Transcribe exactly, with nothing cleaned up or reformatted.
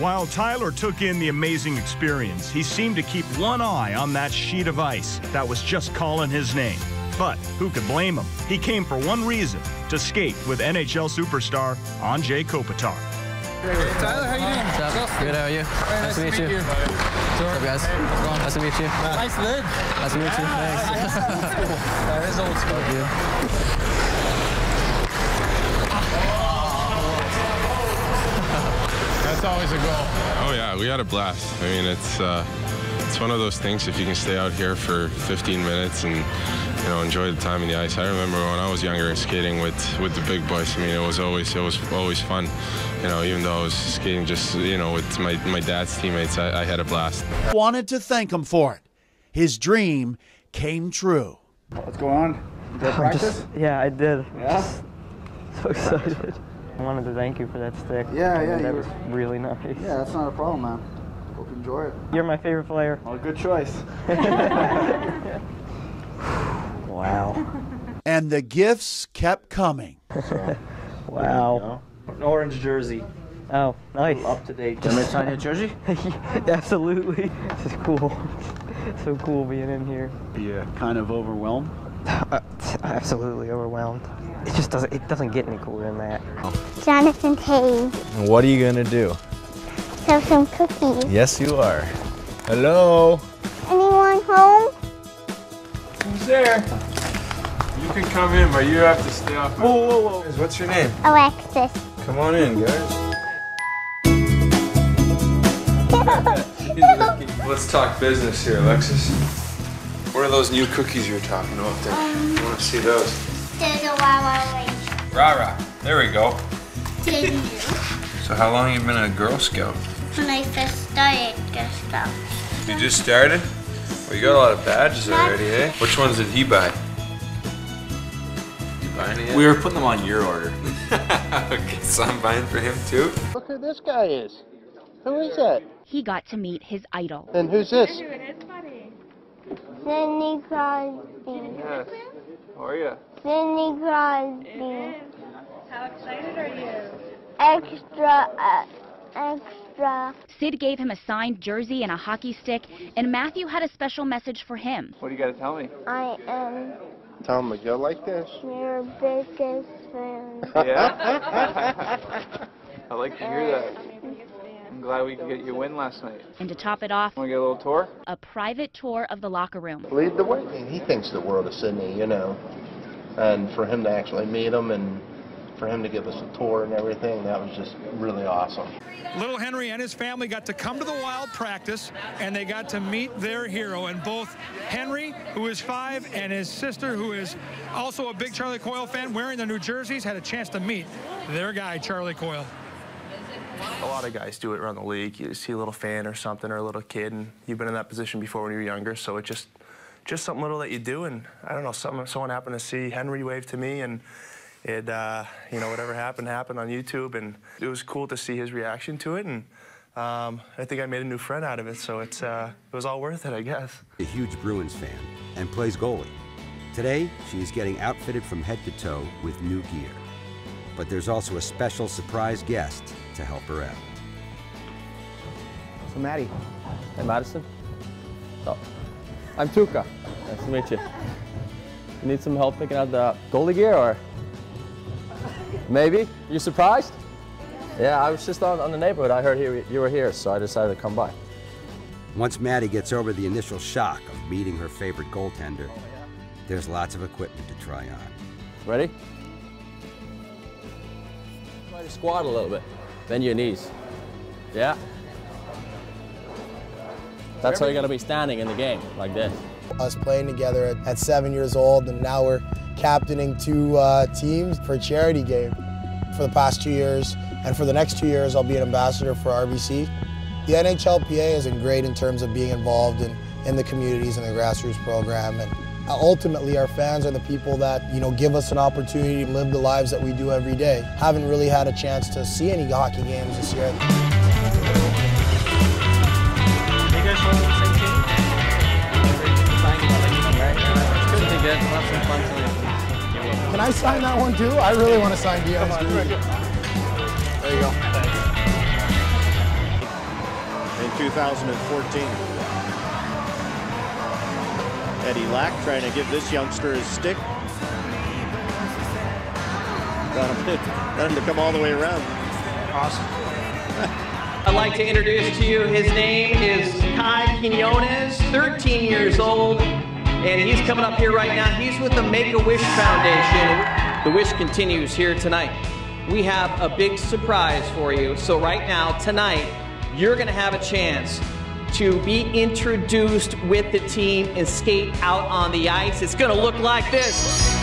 While Tyler took in the amazing experience, he seemed to keep one eye on that sheet of ice that was just calling his name. But who could blame him? He came for one reason, to skate with N H L superstar Anze Kopitar. Tyler, how you doing? What's up? Justin. Good, how are you? Hey, nice, nice to meet, meet you. you. What's up, guys? Hey, what's going on? Nice to meet you. Nice lid. Nice to meet you. Yeah, thanks. That is old school. Love you. That's always a goal. Oh yeah, we had a blast. I mean, it's uh, it's one of those things. If you can stay out here for fifteen minutes and you know enjoy the time in the ice. I remember when I was younger skating with with the big boys. I mean, it was always it was always fun. You know, even though I was skating just, you know, with my, my dad's teammates, I, I had a blast. Wanted to thank him for it. His dream came true. What's going on? Did you practice? Just, yeah, I did. Yeah? Just so excited. I wanted to thank you for that stick. Yeah, I mean, yeah. That was really nice. Yeah, that's not a problem, man. Hope you enjoy it. You're my favorite player. Well, good choice. Wow. And the gifts kept coming. So, wow. An orange jersey. Oh, nice. Up to date. Can I sign your jersey? Absolutely. This is cool. So cool being in here. Yeah, kind of overwhelmed. Uh, absolutely overwhelmed. It just doesn't. It doesn't get any cooler than that. Jonathan Hayes. And what are you gonna do? Sell some cookies. Yes, you are. Hello. Anyone home? Who's there? You can come in, but you have to stay off. Whoa, whoa, whoa! What's your name? Alexis. Come on in, guys. Let's talk business here, Alexis. What are those new cookies you were talking about there? Um, I want to see those. There's a rah-rah race. Rah-rah. There we go. Thank you. So how long have you been a Girl Scout? When I first started Girl Scout. You just started? Well, you got a lot of badges already, eh? Which ones did he buy? You buy any yet? We were putting them on your order. Okay, so I'm buying for him too. Look who this guy is. Who is that? He got to meet his idol. And who's this? Sidney Crosby. Yes. How are you? Sidney Crosby. How excited are you? Extra, uh, extra. Sid gave him a signed jersey and a hockey stick, and Matthew had a special message for him. What do you got to tell me? I am. Tell him, you like this? Your biggest fan. Yeah? I like to hear that. I'm glad we could get you a win last night. And to top it off, want to get a little tour? A private tour of the locker room. Lead the way. I mean, he thinks the world of Sidney, you know. And for him to actually meet him and for him to give us a tour and everything, that was just really awesome. Little Henry and his family got to come to the Wild practice, and they got to meet their hero. And both Henry, who is five, and his sister, who is also a big Charlie Coyle fan, wearing their new jerseys, had a chance to meet their guy, Charlie Coyle. A lot of guys do it around the league. You see a little fan or something or a little kid, and you've been in that position before when you were younger, so it's just just something little that you do. And I don't know, something, someone happened to see Henry wave to me, and it, uh, you know, whatever happened, happened on YouTube, and it was cool to see his reaction to it, and um, I think I made a new friend out of it, so it's, uh, it was all worth it, I guess. A huge Bruins fan, and plays goalie. Today, she is getting outfitted from head to toe with new gear. But there's also a special surprise guest to help her out. So Maddie. Hey, Madison. Oh. I'm Tuca. Nice to meet you. You need some help picking out the goalie gear, or? Maybe? You surprised? Yeah, I was just on, on the neighborhood. I heard here, you were here, so I decided to come by. Once Maddie gets over the initial shock of meeting her favorite goaltender, there's lots of equipment to try on. Ready? Try to squat a little bit. Bend your knees. Yeah? That's how you're going to be standing in the game, like this. Us playing together at seven years old, and now we're captaining two uh, teams for a charity game for the past two years. And for the next two years, I'll be an ambassador for R B C. The N H L P A has been great in terms of being involved in, in the communities and the grassroots program. And ultimately, our fans are the people that, you know, give us an opportunity to live the lives that we do every day. Haven't really had a chance to see any hockey games this year. Can I sign that one too? I really want to sign Dion's jersey. There you go. two thousand fourteen. Eddie Lack trying to give this youngster his stick. Got him to come all the way around. Awesome. I'd like to introduce to you, his name is Kai Quinones, thirteen years old, and he's coming up here right now. He's with the Make-A-Wish Foundation. The wish continues here tonight. We have a big surprise for you. So right now, tonight, you're gonna have a chance to be introduced with the team and skate out on the ice. It's gonna look like this.